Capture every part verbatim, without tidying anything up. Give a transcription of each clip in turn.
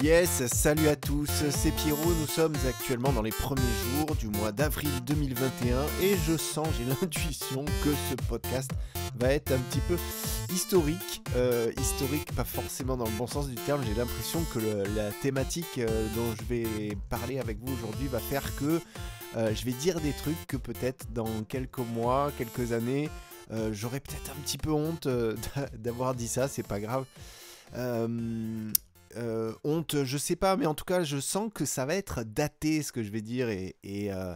Yes, salut à tous, c'est Pierrot, nous sommes actuellement dans les premiers jours du mois d'avril deux mille vingt et un et je sens, j'ai l'intuition que ce podcast va être un petit peu historique, euh, historique pas forcément dans le bon sens du terme, j'ai l'impression que le, la thématique euh, dont je vais parler avec vous aujourd'hui va faire que euh, je vais dire des trucs que peut-être dans quelques mois, quelques années, euh, j'aurais peut-être un petit peu honte euh, d'avoir dit ça, c'est pas grave. Euh... Euh, honte, je sais pas, mais en tout cas je sens que ça va être daté ce que je vais dire et, et, euh,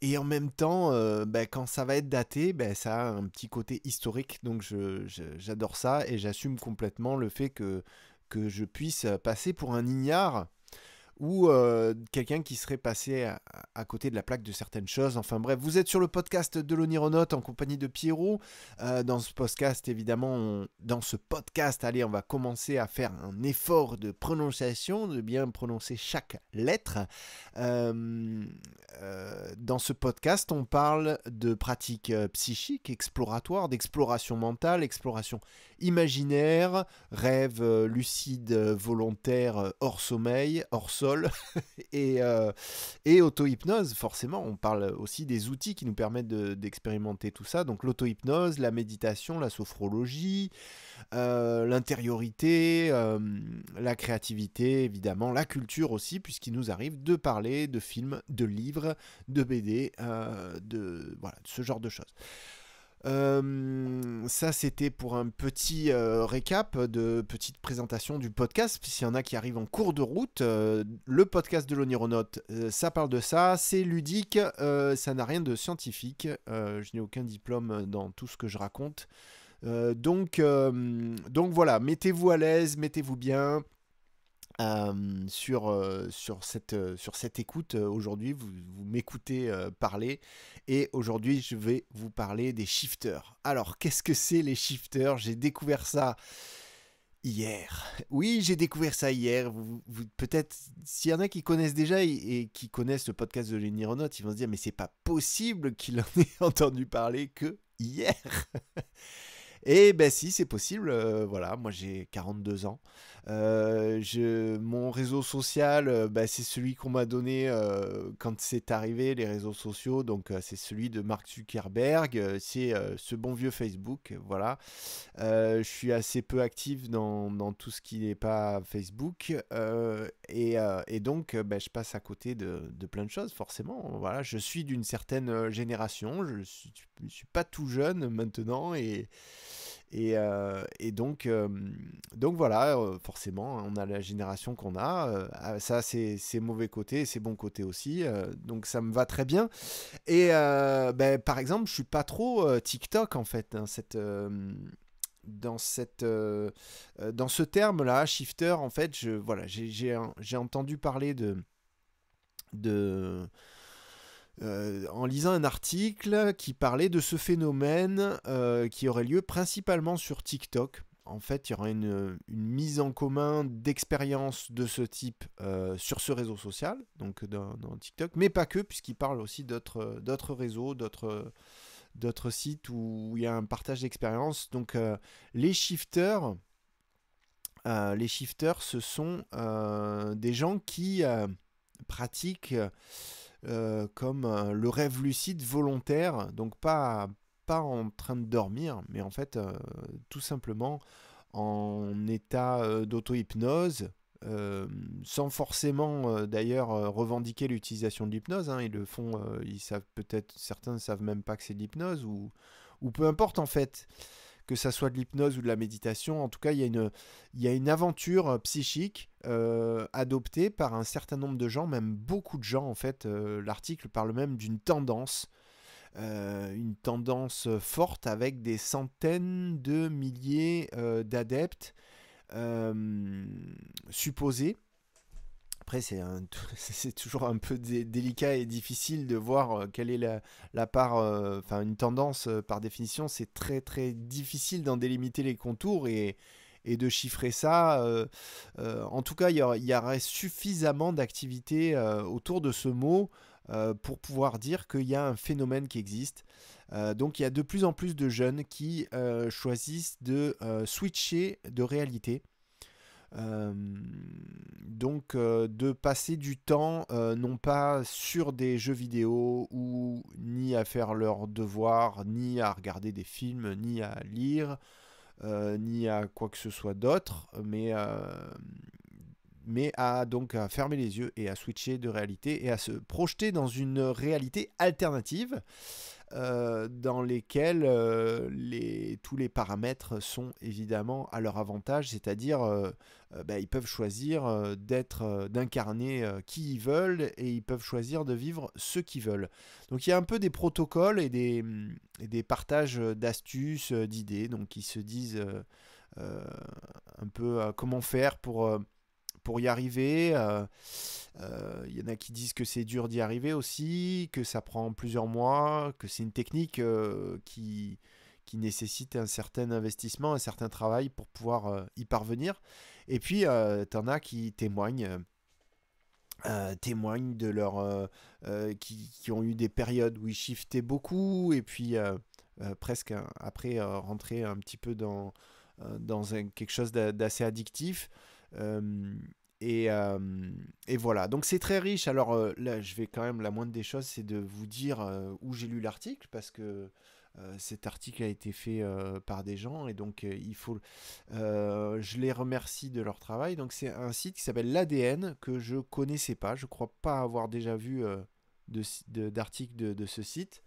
et en même temps euh, bah, quand ça va être daté bah, ça a un petit côté historique donc je, je, j'adore ça et j'assume complètement le fait que, que je puisse passer pour un ignare ou euh, quelqu'un qui serait passé à, à côté de la plaque de certaines choses. Enfin bref, vous êtes sur le podcast de l'Onironaute en compagnie de Pierrot. Euh, dans ce podcast, évidemment, on, dans ce podcast, allez, on va commencer à faire un effort de prononciation, de bien prononcer chaque lettre. Euh, euh, dans ce podcast, on parle de pratiques psychiques, exploratoires, d'exploration mentale, exploration imaginaire, rêve lucide, volontaire, hors sommeil, hors sommeil, et, euh, et auto-hypnose, forcément, on parle aussi des outils qui nous permettent de, d'expérimenter tout ça, donc l'auto-hypnose, la méditation, la sophrologie, euh, l'intériorité, euh, la créativité, évidemment, la culture aussi, puisqu'il nous arrive de parler de films, de livres, de B D, euh, de voilà, ce genre de choses. Euh, ça c'était pour un petit euh, récap de petite présentation du podcast. S'il y en a qui arrivent en cours de route, euh, le podcast de l'Onironaute, euh, ça parle de ça, c'est ludique, euh, ça n'a rien de scientifique, euh, je n'ai aucun diplôme dans tout ce que je raconte, euh, donc, euh, donc voilà, mettez-vous à l'aise, mettez-vous bien. Euh, sur, euh, sur, cette, euh, sur cette écoute, euh, aujourd'hui, vous, vous m'écoutez euh, parler et aujourd'hui, je vais vous parler des shifters. Alors, qu'est-ce que c'est les shifters? J'ai découvert ça hier. Oui, j'ai découvert ça hier. Vous, vous, peut-être, s'il y en a qui connaissent déjà et, et qui connaissent le podcast de l'Onironaute, ils vont se dire, mais c'est pas possible qu'il en ait entendu parler que hier. Et ben si, c'est possible, euh, voilà, moi j'ai quarante-deux ans, euh, je, mon réseau social, euh, ben, c'est celui qu'on m'a donné euh, quand c'est arrivé, les réseaux sociaux, donc euh, c'est celui de Mark Zuckerberg, euh, c'est euh, ce bon vieux Facebook, voilà, euh, je suis assez peu actif dans, dans tout ce qui n'est pas Facebook, euh, et, euh, et donc ben, je passe à côté de, de plein de choses, forcément, voilà, je suis d'une certaine génération, je ne suis, suis pas tout jeune maintenant, et... Et, euh, et donc, euh, donc voilà, euh, forcément, on a la génération qu'on a, euh, ça c'est ses mauvais côtés, ses bons côtés aussi, euh, donc ça me va très bien. Et euh, ben, par exemple, je ne suis pas trop euh, TikTok en fait, hein, cette, euh, dans, cette, euh, dans ce terme-là, shifter, en fait, je, voilà, j'ai, j'ai, j'ai entendu parler de... de Euh, en lisant un article qui parlait de ce phénomène euh, qui aurait lieu principalement sur TikTok. En fait, il y aura une, une mise en commun d'expériences de ce type euh, sur ce réseau social, donc dans, dans TikTok, mais pas que, puisqu'il parle aussi d'autres, d'autres réseaux, d'autres, d'autres sites où il y a un partage d'expériences. Donc, euh, les shifters, euh, les shifters, ce sont euh, des gens qui euh, pratiquent... Euh, comme euh, le rêve lucide volontaire, donc pas, pas en train de dormir, mais en fait euh, tout simplement en état euh, d'auto-hypnose, euh, sans forcément euh, d'ailleurs euh, revendiquer l'utilisation de l'hypnose, hein, ils le font, euh, ils savent peut-être, certains ne savent même pas que c'est de l'hypnose, ou, ou peu importe en fait, que ça soit de l'hypnose ou de la méditation, en tout cas il y a une, il y a une aventure psychique euh, adoptée par un certain nombre de gens, même beaucoup de gens en fait, euh, l'article parle même d'une tendance, euh, une tendance forte avec des centaines de milliers euh, d'adeptes euh, supposés. Après, c'est, un, c'est toujours un peu dé- délicat et difficile de voir euh, quelle est la, la part, enfin euh, une tendance euh, par définition, c'est très très difficile d'en délimiter les contours et, et de chiffrer ça. Euh, euh, en tout cas, il y, y aurait suffisamment d'activités euh, autour de ce mot euh, pour pouvoir dire qu'il y a un phénomène qui existe. Euh, donc il y a de plus en plus de jeunes qui euh, choisissent de euh, switcher de réalité. Euh, donc euh, de passer du temps euh, non pas sur des jeux vidéo ou ni à faire leurs devoirs, ni à regarder des films, ni à lire, euh, ni à quoi que ce soit d'autre, mais, euh, mais à donc à fermer les yeux et à switcher de réalité et à se projeter dans une réalité alternative euh, dans lesquelles euh, les, tous les paramètres sont évidemment à leur avantage, c'est-à-dire euh, euh, bah, ils peuvent choisir euh, d'être, euh, d'incarner euh, qui ils veulent et ils peuvent choisir de vivre ce qu'ils veulent. Donc il y a un peu des protocoles et des, et des partages d'astuces, d'idées, donc qui se disent euh, euh, un peu euh, comment faire pour... Euh, pour y arriver. Euh, euh, y en a qui disent que c'est dur d'y arriver aussi, que ça prend plusieurs mois, que c'est une technique euh, qui, qui nécessite un certain investissement, un certain travail pour pouvoir euh, y parvenir. Et puis, euh, t'en as qui témoignent, euh, témoignent de leur... Euh, euh, qui, qui ont eu des périodes où ils shiftaient beaucoup, et puis euh, euh, presque après euh, rentrer un petit peu dans, euh, dans un, quelque chose d'assez addictif. Euh, et, euh, et voilà, donc c'est très riche. Alors euh, là, je vais quand même, la moindre des choses, c'est de vous dire euh, où j'ai lu l'article, parce que euh, cet article a été fait euh, par des gens, et donc euh, il faut euh, je les remercie de leur travail. Donc c'est un site qui s'appelle l'A D N, que je connaissais pas, je crois pas avoir déjà vu euh, d'article de, de, de, de ce site.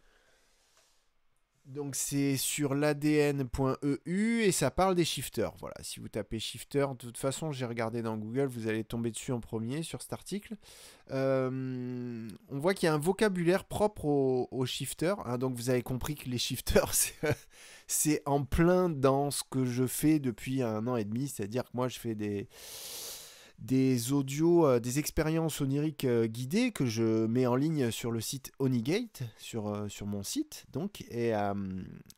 Donc c'est sur l'A D N point E U et ça parle des shifters. Voilà, si vous tapez shifter, de toute façon j'ai regardé dans Google, vous allez tomber dessus en premier sur cet article. Euh, on voit qu'il y a un vocabulaire propre aux, aux shifters, hein, donc vous avez compris que les shifters c'est en plein dans ce que je fais depuis un an et demi, c'est-à-dire que moi je fais des... des audios, euh, des expériences oniriques euh, guidées que je mets en ligne sur le site Onigate, sur, euh, sur mon site. Donc, et, euh,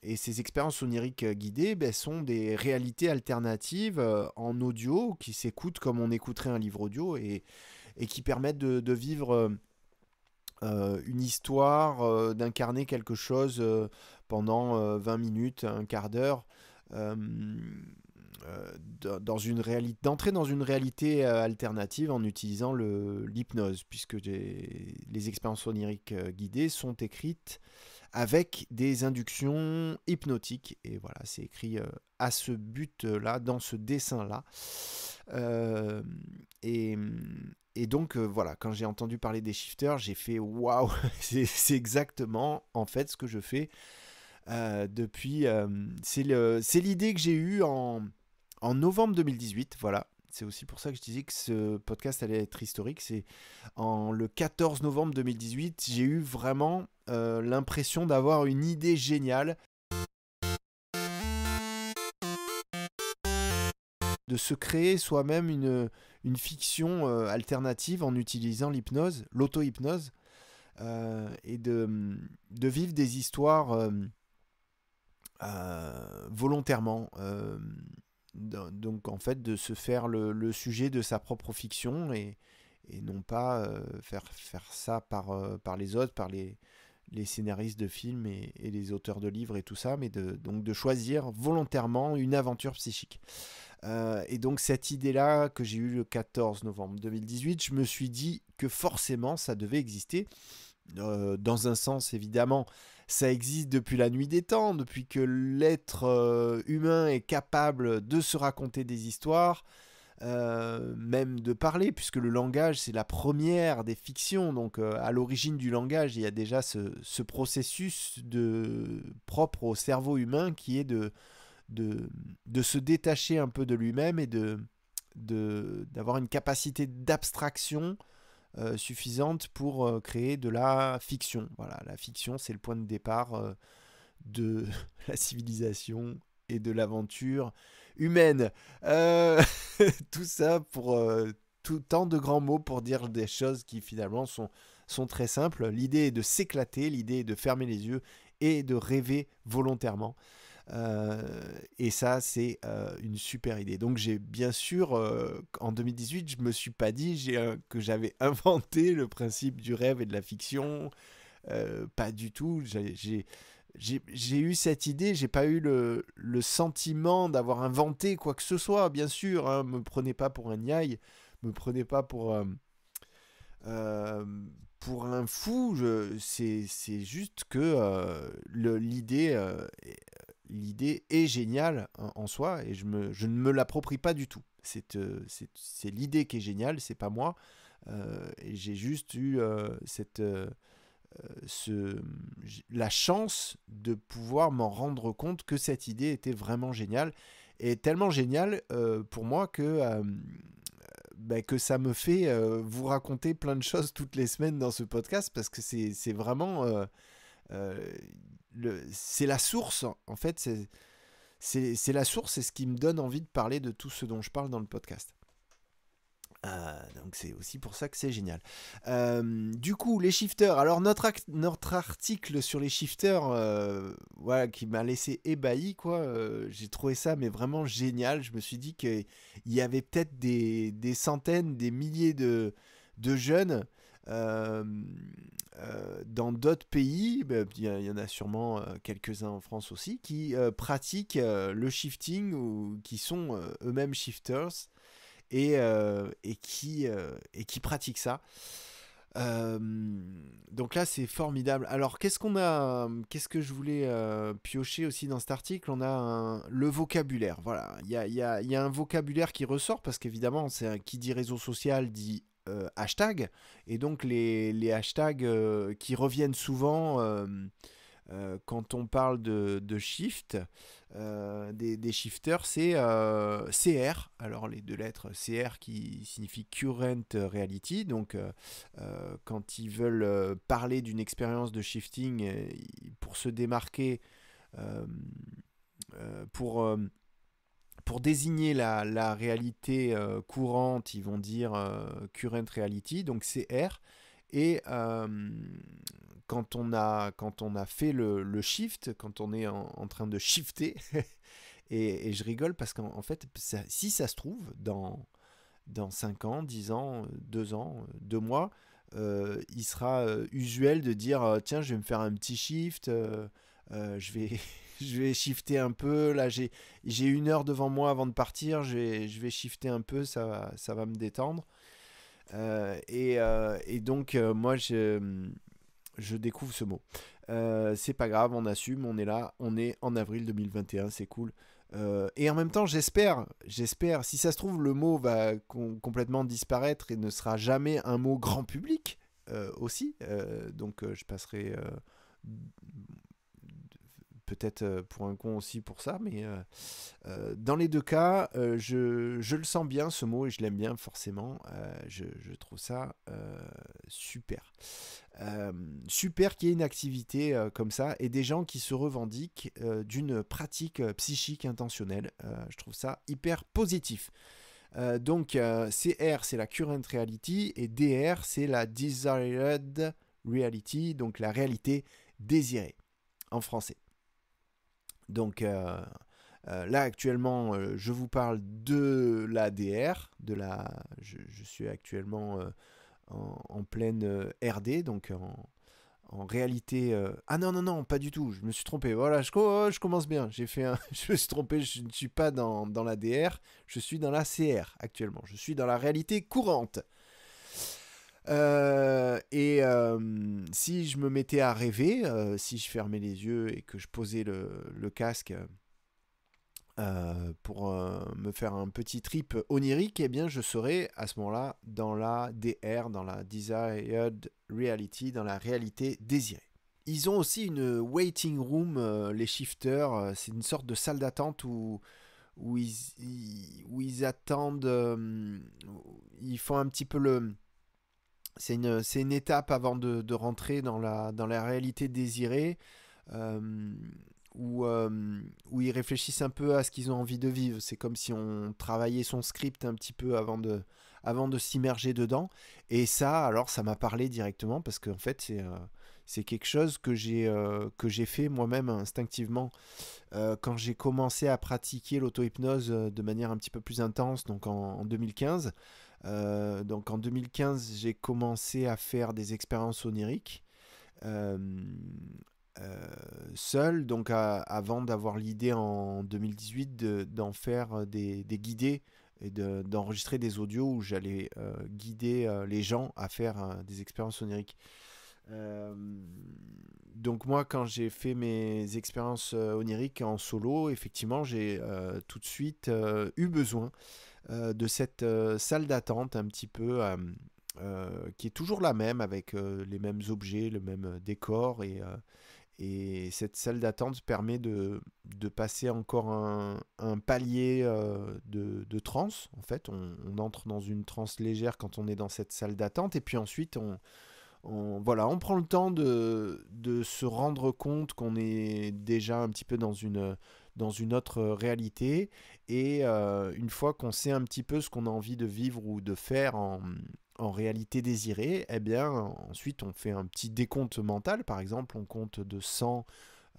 et ces expériences oniriques euh, guidées ben, sont des réalités alternatives euh, en audio qui s'écoutent comme on écouterait un livre audio et, et qui permettent de, de vivre euh, euh, une histoire, euh, d'incarner quelque chose euh, pendant euh, vingt minutes, un quart d'heure. Euh, dans une réalité, d'entrer dans une réalité alternative en utilisant l'hypnose, puisque des, les expériences oniriques guidées sont écrites avec des inductions hypnotiques, et voilà, c'est écrit à ce but-là, dans ce dessin-là. Euh, et, et donc, voilà, quand j'ai entendu parler des shifters, j'ai fait « Waouh !» C'est exactement, en fait, ce que je fais euh, depuis... Euh, c'est l'idée que j'ai eue en... en novembre deux mille dix-huit, voilà, c'est aussi pour ça que je disais que ce podcast allait être historique. C'est en le quatorze novembre deux mille dix-huit, j'ai eu vraiment euh, l'impression d'avoir une idée géniale de se créer soi-même une, une fiction euh, alternative en utilisant l'hypnose, l'auto-hypnose, euh, et de, de vivre des histoires euh, euh, volontairement. Euh, Donc en fait de se faire le, le sujet de sa propre fiction et, et non pas euh, faire, faire ça par, euh, par les autres, par les, les scénaristes de films et, et les auteurs de livres et tout ça, mais de, donc de choisir volontairement une aventure psychique. Euh, et donc cette idée-là que j'ai eue le quatorze novembre deux mille dix-huit, je me suis dit que forcément ça devait exister. Euh, dans un sens, évidemment, ça existe depuis la nuit des temps, depuis que l'être euh, humain est capable de se raconter des histoires, euh, même de parler, puisque le langage, c'est la première des fictions. Donc, euh, à l'origine du langage, il y a déjà ce, ce processus de, propre au cerveau humain qui est de, de, de se détacher un peu de lui-même et de, de, d'avoir une capacité d'abstraction Euh, suffisante pour euh, créer de la fiction. Voilà, la fiction, c'est le point de départ euh, de la civilisation et de l'aventure humaine. Euh, tout ça pour euh, tout tant de grands mots pour dire des choses qui finalement sont, sont très simples. L'idée est de s'éclater, l'idée est de fermer les yeux et de rêver volontairement. Euh, et ça c'est euh, une super idée. Donc j'ai bien sûr euh, en deux mille dix-huit, je me suis pas dit euh, que j'avais inventé le principe du rêve et de la fiction, euh, pas du tout. J'ai j'ai eu cette idée, j'ai pas eu le, le sentiment d'avoir inventé quoi que ce soit, bien sûr, hein, me prenez pas pour un niaille, me prenez pas pour, euh, euh, pour un fou, c'est juste que euh, l'idée euh, l'idée est géniale en, en soi, et je, me, je ne me l'approprie pas du tout. C'est euh, l'idée qui est géniale, c'est pas moi, euh, et j'ai juste eu euh, cette... Euh, Ce, la chance de pouvoir m'en rendre compte que cette idée était vraiment géniale, et tellement géniale euh, pour moi que, euh, bah, que ça me fait euh, vous raconter plein de choses toutes les semaines dans ce podcast, parce que c'est vraiment euh, euh, c'est la source, en fait, c'est la source, c'est ce qui me donne envie de parler de tout ce dont je parle dans le podcast. Ah, donc c'est aussi pour ça que c'est génial. Euh, du coup, les shifters. Alors notre, notre article sur les shifters, euh, voilà, qui m'a laissé ébahi, quoi. Euh, j'ai trouvé ça mais vraiment génial. Je me suis dit qu'il y avait peut-être des, des centaines, des milliers de, de jeunes euh, euh, dans d'autres pays. Ben, il y en a sûrement quelques-uns en France aussi qui euh, pratiquent euh, le shifting ou qui sont euh, eux-mêmes shifters. Et, euh, et, qui, euh, et qui pratique ça. Euh, donc là, c'est formidable. Alors, qu'est-ce qu'on a, qu'est-ce que je voulais euh, piocher aussi dans cet article? On a un, le vocabulaire. Voilà, il y a, y a, y a un vocabulaire qui ressort parce qu'évidemment, qui dit réseau social dit euh, hashtag. Et donc, les, les hashtags euh, qui reviennent souvent... Euh, Euh, quand on parle de, de shift, euh, des, des shifters, c'est euh, C R, alors les deux lettres C R qui signifie Current Reality, donc euh, quand ils veulent parler d'une expérience de shifting, pour se démarquer, euh, euh, pour, euh, pour désigner la, la réalité euh, courante, ils vont dire euh, Current Reality, donc C R, et... Euh, Quand on, a, quand on a fait le, le shift, quand on est en, en train de shifter, et, et je rigole parce qu'en en fait, ça, si ça se trouve, dans, dans cinq ans, dix ans, deux ans, deux mois, euh, il sera euh, usuel de dire « Tiens, je vais me faire un petit shift, euh, euh, je, vais, je vais shifter un peu, là j'ai une heure devant moi avant de partir, je vais, je vais shifter un peu, ça, ça va me détendre. Euh, » et, euh, et donc, euh, moi, je... Je découvre ce mot. Euh, c'est pas grave, on assume, on est là, on est en avril deux mille vingt et un, c'est cool. Euh, et en même temps, j'espère, j'espère, si ça se trouve, le mot va complètement disparaître et ne sera jamais un mot grand public euh, aussi. Euh, donc euh, je passerai euh, peut-être pour un con aussi pour ça, mais euh, euh, dans les deux cas, euh, je, je le sens bien ce mot et je l'aime bien forcément. Euh, je, je trouve ça euh, super. Euh, super qu'il y ait une activité euh, comme ça et des gens qui se revendiquent euh, d'une pratique euh, psychique intentionnelle. Euh, je trouve ça hyper positif. Euh, donc euh, C R c'est la current reality et D R c'est la desired reality, donc la réalité désirée en français. Donc euh, euh, là actuellement euh, je vous parle de la D R, de la... je, je suis actuellement... Euh, En, en pleine R D, donc en, en réalité... Euh... Ah non, non, non, pas du tout, je me suis trompé. Voilà, je, oh, je commence bien, j'ai fait un... je me suis trompé, je ne suis pas dans, dans la D R, je suis dans la C R actuellement, je suis dans la réalité courante. Euh, et euh, si je me mettais à rêver, euh, si je fermais les yeux et que je posais le, le casque... Euh, pour euh, me faire un petit trip onirique, eh bien je serai à ce moment-là dans la D R, dans la Desired Reality, dans la réalité désirée. Ils ont aussi une waiting room, euh, les shifters, euh, c'est une sorte de salle d'attente où, où, ils, ils, où ils attendent, euh, ils font un petit peu le... C'est une, c'est une étape avant de, de rentrer dans la, dans la réalité désirée. Euh, Où, euh, où ils réfléchissent un peu à ce qu'ils ont envie de vivre. C'est comme si on travaillait son script un petit peu avant de, avant de s'immerger dedans. Et ça, alors, ça m'a parlé directement parce qu'en fait, c'est euh, c'est quelque chose que j'ai euh, que j'ai fait moi-même instinctivement euh, quand j'ai commencé à pratiquer l'auto-hypnose de manière un petit peu plus intense, donc en, en deux mille quinze. Euh, donc en deux mille quinze, j'ai commencé à faire des expériences oniriques. Euh, euh, seul, donc à, avant d'avoir l'idée en deux mille dix-huit de, d'en faire des, des guidés et d'enregistrer de, des audios où j'allais euh, guider euh, les gens à faire euh, des expériences oniriques. Euh, donc moi, quand j'ai fait mes expériences euh, oniriques en solo, effectivement, j'ai euh, tout de suite euh, eu besoin euh, de cette euh, salle d'attente un petit peu euh, euh, qui est toujours la même, avec euh, les mêmes objets, le même décor, et, euh, et cette salle d'attente permet de, de passer encore un, un palier euh, de, de transe. En fait, on, on entre dans une transe légère quand on est dans cette salle d'attente, et puis ensuite on On, voilà, on prend le temps de, de se rendre compte qu'on est déjà un petit peu dans une, dans une autre réalité. Et euh, une fois qu'on sait un petit peu ce qu'on a envie de vivre ou de faire en, en réalité désirée, eh bien, ensuite, on fait un petit décompte mental. Par exemple, on compte de cent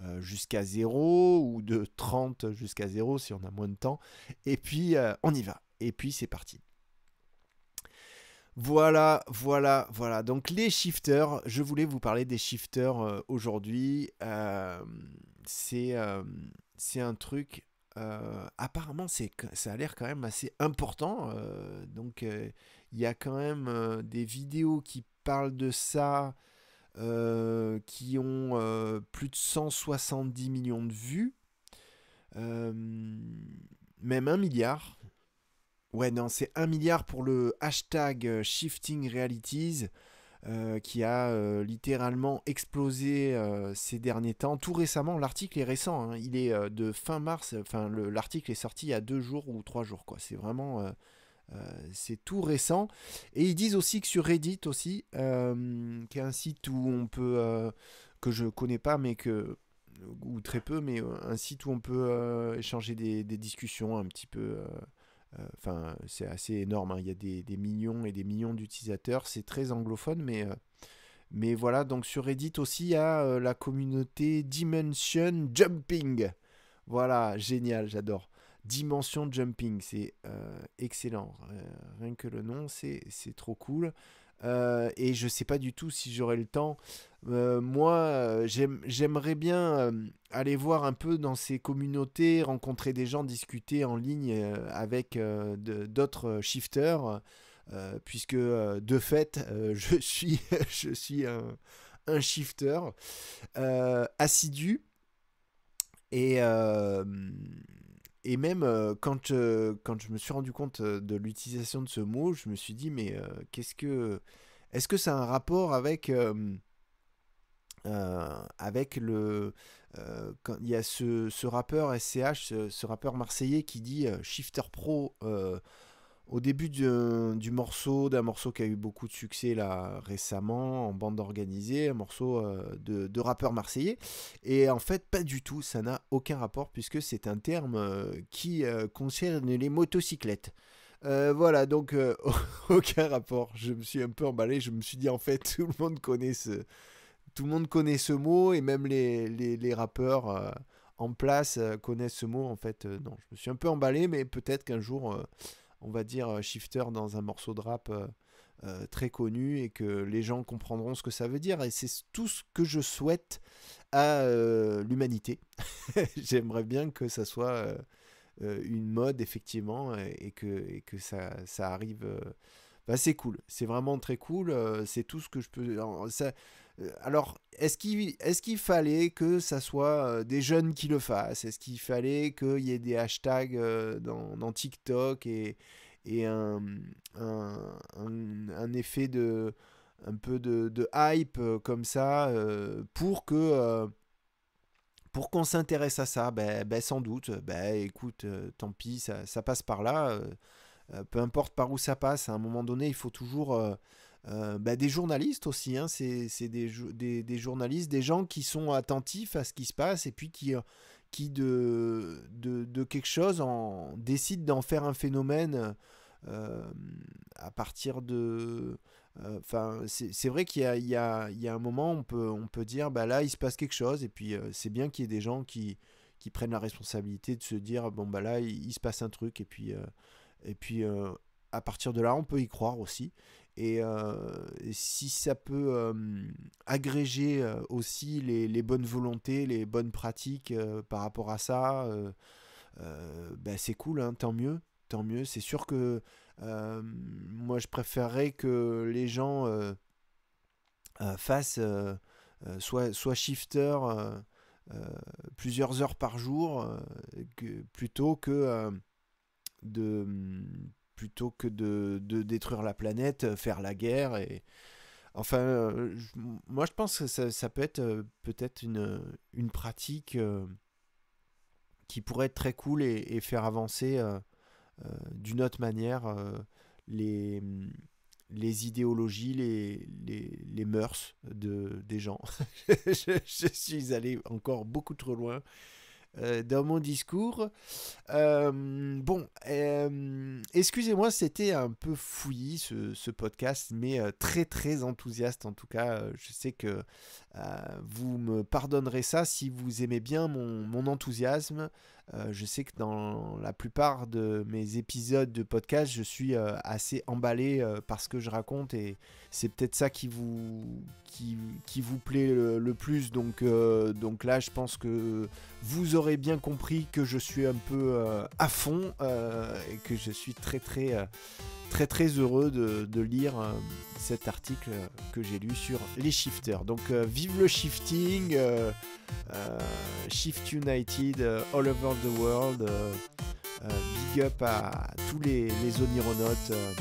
euh, jusqu'à zéro ou de trente jusqu'à zéro si on a moins de temps. Et puis, euh, on y va. Et puis, c'est parti. Voilà, voilà, voilà. Donc les shifters, je voulais vous parler des shifters euh, aujourd'hui. Euh, c'est euh, un truc, euh, apparemment ça a l'air quand même assez important. Euh, donc il euh, y a quand même euh, des vidéos qui parlent de ça, euh, qui ont euh, plus de cent soixante-dix millions de vues, euh, même un milliard. Ouais, non, c'est un milliard pour le hashtag Shifting Realities euh, qui a euh, littéralement explosé euh, ces derniers temps. Tout récemment, l'article est récent, hein, il est euh, de fin mars, enfin l'article est sorti il y a deux jours ou trois jours, quoi. C'est vraiment, euh, euh, c'est tout récent. Et ils disent aussi que sur Reddit aussi, euh, qui est un site où on peut, euh, que je connais pas, mais que... ou très peu, mais un site où on peut euh, échanger des, des discussions un petit peu... Euh, Enfin, c'est assez énorme, hein. Il y a des, des millions et des millions d'utilisateurs, c'est très anglophone, mais, euh, mais voilà, donc sur Reddit aussi, il y a euh, la communauté Dimension Jumping. Voilà, génial, j'adore. Dimension Jumping, c'est euh, excellent, euh, rien que le nom, c'est trop cool. Euh, et je sais pas du tout si j'aurai le temps. Euh, moi, euh, j'aimerais aime, bien euh, aller voir un peu dans ces communautés, rencontrer des gens, discuter en ligne euh, avec euh, d'autres shifters, euh, puisque euh, de fait, euh, je suis, je suis un, un shifter euh, assidu. Et... Euh, Et même euh, quand, euh, quand je me suis rendu compte de l'utilisation de ce mot, je me suis dit, mais euh, qu'est-ce que... Est-ce que ça a un rapport avec... Euh, euh, avec le... Euh, quand il y a ce, ce rappeur S C H, ce, ce rappeur marseillais qui dit euh, Shifter Pro euh, au début d'un du morceau, d'un morceau qui a eu beaucoup de succès là récemment, en bande organisée, un morceau euh, de, de rappeur marseillais. Et en fait, pas du tout, ça n'a aucun rapport, puisque c'est un terme euh, qui euh, concerne les motocyclettes. Euh, voilà, donc euh, aucun rapport. Je me suis un peu emballé, je me suis dit en fait, tout le monde connaît ce, tout le monde connaît ce mot, et même les, les, les rappeurs euh, en place euh, connaissent ce mot. En fait, euh, non, je me suis un peu emballé, mais peut-être qu'un jour... Euh, on va dire shifter dans un morceau de rap euh, euh, très connu, et que les gens comprendront ce que ça veut dire. Et c'est tout ce que je souhaite à euh, l'humanité. J'aimerais bien que ça soit euh, euh, une mode, effectivement, et, et, que, et que ça, ça arrive. Euh... Bah, c'est cool, c'est vraiment très cool. Euh, c'est tout ce que je peux... Alors, ça... Alors, est-ce qu'il est-ce qu'il fallait que ça soit des jeunes qui le fassent? Est-ce qu'il fallait qu'il y ait des hashtags dans, dans TikTok et, et un, un, un, un effet de un peu de, de hype comme ça pour que pour qu'on s'intéresse à ça? Ben, ben sans doute. Ben écoute, tant pis, ça, ça passe par là. Peu importe par où ça passe, à un moment donné, il faut toujours... Euh, bah des journalistes aussi, hein. C'est des, des, des journalistes, des gens qui sont attentifs à ce qui se passe, et puis qui, qui de, de, de quelque chose en, décident d'en faire un phénomène euh, à partir de... Enfin, euh, c'est vrai qu'il y, y, y a un moment où on peut, on peut dire, bah là, il se passe quelque chose, et puis euh, c'est bien qu'il y ait des gens qui, qui prennent la responsabilité de se dire, bon, bah là, il, il se passe un truc, et puis, euh, et puis euh, à partir de là, on peut y croire aussi. Et euh, si ça peut euh, agréger euh, aussi les, les bonnes volontés, les bonnes pratiques euh, par rapport à ça, euh, euh, bah c'est cool, hein, tant mieux, tant mieux. C'est sûr que euh, moi je préférerais que les gens euh, euh, fassent euh, euh, soit, soit shifter euh, euh, plusieurs heures par jour euh, que, plutôt que euh, de... plutôt que de, de détruire la planète, faire la guerre. Et enfin, euh, je, moi je pense que ça, ça peut être euh, peut-être une, une pratique euh, qui pourrait être très cool et, et faire avancer euh, euh, d'une autre manière euh, les, les idéologies, les, les, les mœurs de, des gens. je, je suis allé encore beaucoup trop loin dans mon discours. Euh, bon, euh, excusez-moi, c'était un peu fouillis ce, ce podcast, mais euh, très très enthousiaste en tout cas. Euh, je sais que euh, vous me pardonnerez ça si vous aimez bien mon, mon enthousiasme. Euh, je sais que dans la plupart de mes épisodes de podcast, je suis euh, assez emballé euh, par ce que je raconte, et c'est peut-être ça qui vous, qui, qui vous plaît le, le plus. Donc, euh, donc là, je pense que vous aurez bien compris que je suis un peu euh, à fond euh, et que je suis très très très très, très heureux de, de lire euh, cet article que j'ai lu sur les shifters. Donc euh, vive le shifting, euh, euh, Shift United, euh, all over the world, euh, euh, big up à tous les, les onironautes euh,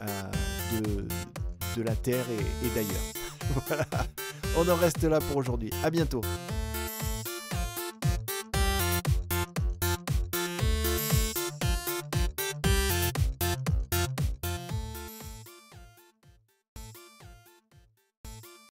euh, de, de la Terre et, et d'ailleurs. Voilà, on en reste là pour aujourd'hui. À bientôt.